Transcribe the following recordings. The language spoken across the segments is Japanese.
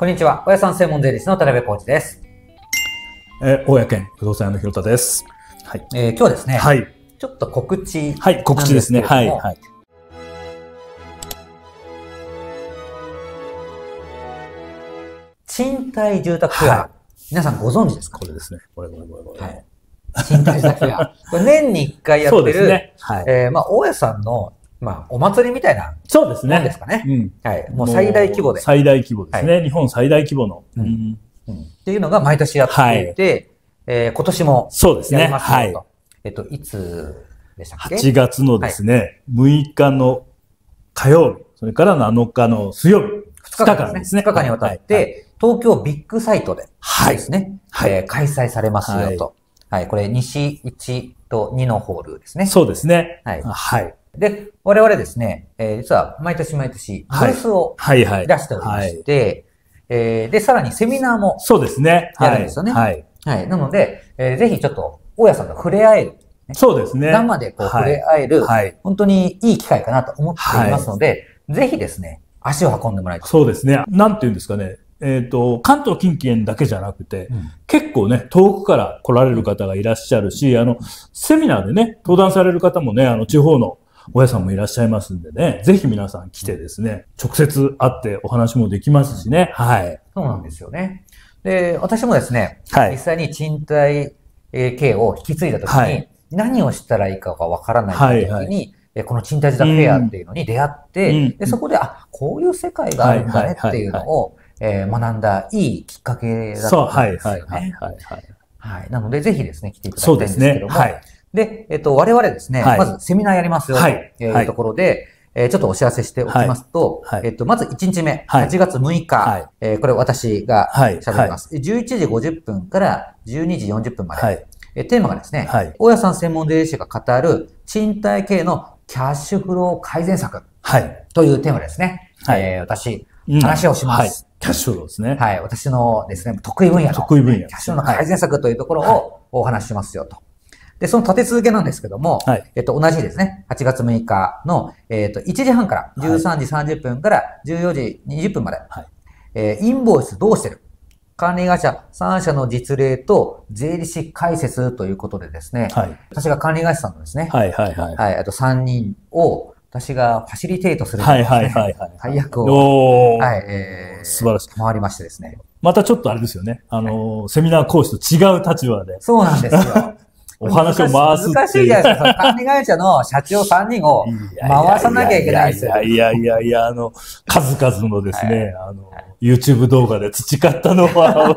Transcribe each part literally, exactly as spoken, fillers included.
こんにちは。大家さん専門税理士の田辺浩二です。えー、大家兼不動産屋の広田です。はい。えー、今日はですね。はい。ちょっと告知。はい、告知ですね。はい。はい。賃貸住宅フェア、はい、皆さんご存知ですか？これですね。これこれこれこれ。はい。賃貸住宅フェア。これ年にいっかいやってる、ね、はい、えー、まあ、大家さんのまあ、お祭りみたいな。そうですね。なんですかね。うん。はい。もう最大規模で。最大規模ですね。はい、日本最大規模の。うん。うん、っていうのが毎年やっていて、はい、えー、今年も。そうですね。はい。えっと、いつでしたっけ ?はちがつのですね、はい、むいかの火曜日、それからなのかの水曜日。ふつかかんですね。ふつかかんにわたって、はいはい、東京ビッグサイトでですね、はい、えー、開催されますよと。はい。はい、これ、西いちとにのホールですね。そうですね。はい。はい。で、我々ですね、えー、実は毎年毎年、ブースを出しておりまして、で、さらにセミナーも、そうですね。やるんですよね。はい。はい。なので、えー、ぜひちょっと、大家さんと触れ合える、ね。そうですね。生でこう触れ合える、はいはい、本当にいい機会かなと思っていますので、はい、ぜひですね、足を運んでもらいたい。そうですね。なんていうんですかね。えっと、関東近県だけじゃなくて、うん、結構ね、遠くから来られる方がいらっしゃるし、あの、セミナーでね、登壇される方もね、あの、地方の、大家さんもいらっしゃいますんでね、ぜひ皆さん来てですね、直接会ってお話もできますしね。はい。そうなんですよね。で、私もですね、はい、実際に賃貸経営を引き継いだ時に、はい、何をしたらいいかがわからない時に、はいはい、この賃貸住宅フェアっていうのに出会って、うん、でそこで、あ、こういう世界があるんだねっていうのを学んだいいきっかけだったんですよね。はい。なので、ぜひですね、来ていただきたいんですけども。で、えっと、我々ですね、はい、まずセミナーやりますよというところで、はい、えちょっとお知らせしておきますと、はいはい、えっと、まずいちにちめ、はい、はちがつむいか、はい、えー、これ私が喋ります。はい、じゅういちじごじゅっぷんからじゅうにじよんじゅっぷんまで、はい、えテーマがですね、はい、大家さん専門税理士が語る賃貸経営のキャッシュフロー改善策というテーマですね、はい、えー、私、うん、話をします。はい、キャッシュフローですね。はい、私のですね、得意分野の、得意分野、キャッシュフローの改善策というところをお話ししますよと。で、その立て続けなんですけども、はい、えっと、同じですね、はちがつむいかの、えっと、いちじはんから、じゅうさんじさんじゅっぷんからじゅうよじにじゅっぷんまで、はい、えー、インボイスどうしてる？管理会社さんしゃの実例と税理士解説ということでですね、はい、私が管理会社さんのですね、はいはいはい。はい、あとさんにんを、私がファシリテートするという配役を、はい、えー、素晴らしい。回りましてですね。またちょっとあれですよね、あの、はい、セミナー講師と違う立場で。そうなんですよ。お話を回すっていう。難しいじゃないですか。管理会社の社長さんにんを回さなきゃいけないんですよ。いやいやいや、あの、数々のですね、あの、YouTube 動画で培ったのは、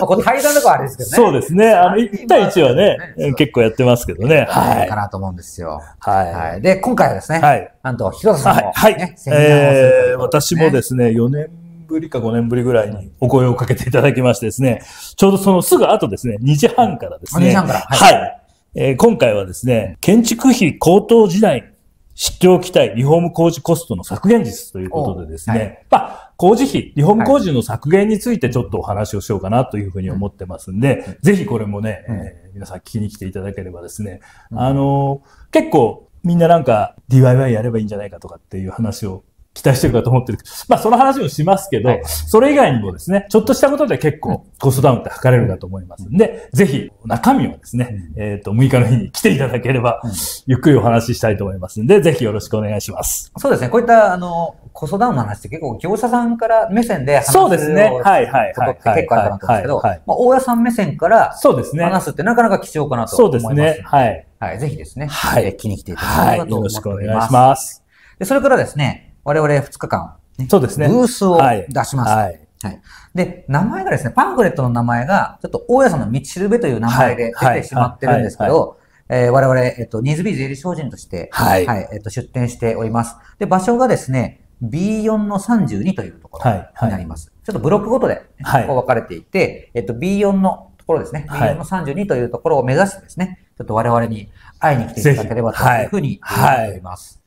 これ対談とかあれですけどね。そうですね。あの、いちたいいちはね、結構やってますけどね。はい。かなと思うんですよ。はい。で、今回はですね、はい。なんと、広田さんも。はい。えー、私もですね、よねんぶりかごねんぶりぐらいにお声をかけていただきましてですね、ちょうどそのすぐ後ですね、にじはんからですね、にじはんから、はい、はい、えー、今回はですね、建築費高騰時代に知っておきたいリフォーム工事コストの削減術ということでですね、はい、まあ、工事費、リフォーム工事の削減についてちょっとお話をしようかなというふうに思ってますんで、はい、ぜひこれもね、えー、皆さん聞きに来ていただければですね、うん、あのー、結構みんななんか ディーアイワイ やればいいんじゃないかとかっていう話を期待してるかと思ってる。まあ、その話もしますけど、はい、それ以外にもですね、ちょっとしたことで結構コストダウンって測れるかと思いますんで、うん、ぜひ中身をですね、うん、えっと、むいかの日に来ていただければ、うん、ゆっくりお話ししたいと思いますんで、ぜひよろしくお願いします。そうですね、こういった、あの、コストダウンの話って結構業者さんから目線で話すことって結構あるかなと思うんですけど、大家さん目線から話すってなかなか貴重かなと思います。そうですね、はい。はい、ぜひですね、はい、気に来ていただければと思います。はい、よろしくお願いします。で、それからですね、我々ふつかかん、ね、そうですね。ブースを出します。はい。はい。で、名前がですね、パンフレットの名前が、ちょっと大家さんの道しるべという名前で出てしまってるんですけど、えー、我々、えっと、ニーズビー税理士法人として、はい。はい、えっと、出展しております。で、場所がですね、ビーよんのさんじゅうにというところになります。はいはい、ちょっとブロックごとで、ね、はい、こう分かれていて、えっと、ビーよんのところですね、はい、ビーよんのさんじゅうにというところを目指してですね、ちょっと我々に会いに来ていただければというふうに思います。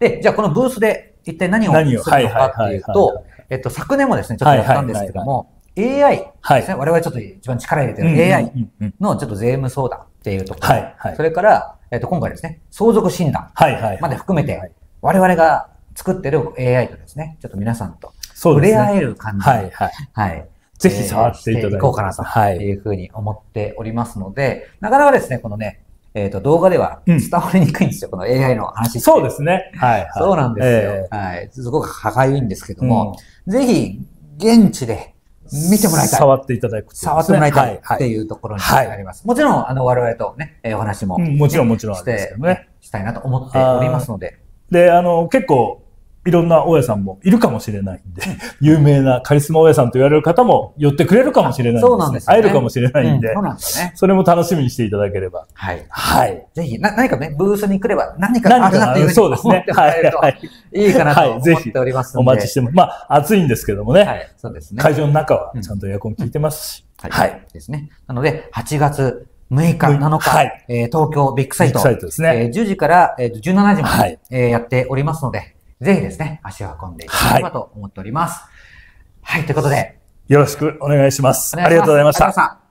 はいはい、で、じゃあこのブースで、一体何をするのかっていうと、えっと、昨年もですね、ちょっとやったんですけども、エーアイ ですね、我々ちょっと一番力入れてる エーアイ のちょっと税務相談っていうところ、それから、えっと、今回ですね、相続診断まで含めて、我々が作ってる エーアイ とですね、ちょっと皆さんと触れ合える感じ。はいはい。はい。ぜひ触っていただいて。こうかなというふうに思っておりますので、なかなかですね、このね、えっと、動画では伝わりにくいんですよ、この エーアイ の話。そうですね。はい。そうなんですよ。はい。すごく歯がゆいんですけども、ぜひ、現地で見てもらいたい。触っていただく。触ってもらいたいっていうところになります。もちろん、あの、我々とね、お話も。もちろん、もちろん。して、したいなと思っておりますので。で、あの、結構、いろんな大家さんもいるかもしれないんで、有名なカリスマ大家さんと言われる方も寄ってくれるかもしれないんで、会えるかもしれないんで、それも楽しみにしていただければ。はい。はい。ぜひ、何かね、ブースに来れば何かあるなっていうふうに思ってもらえるといいかなと思っておりますので。お待ちしてます。まあ、暑いんですけどもね。はい。そうですね。会場の中はちゃんとエアコン効いてますし。はい。ですね。なので、はちがつむいか、なのか、はい、東京ビッグサイト。ビッグサイトですね。じゅうじからじゅうしちじまでやっておりますので、ぜひですね、足を運んでいただければと思っております。はい、はい、ということで。よろしくお願いします。ありがとうございました。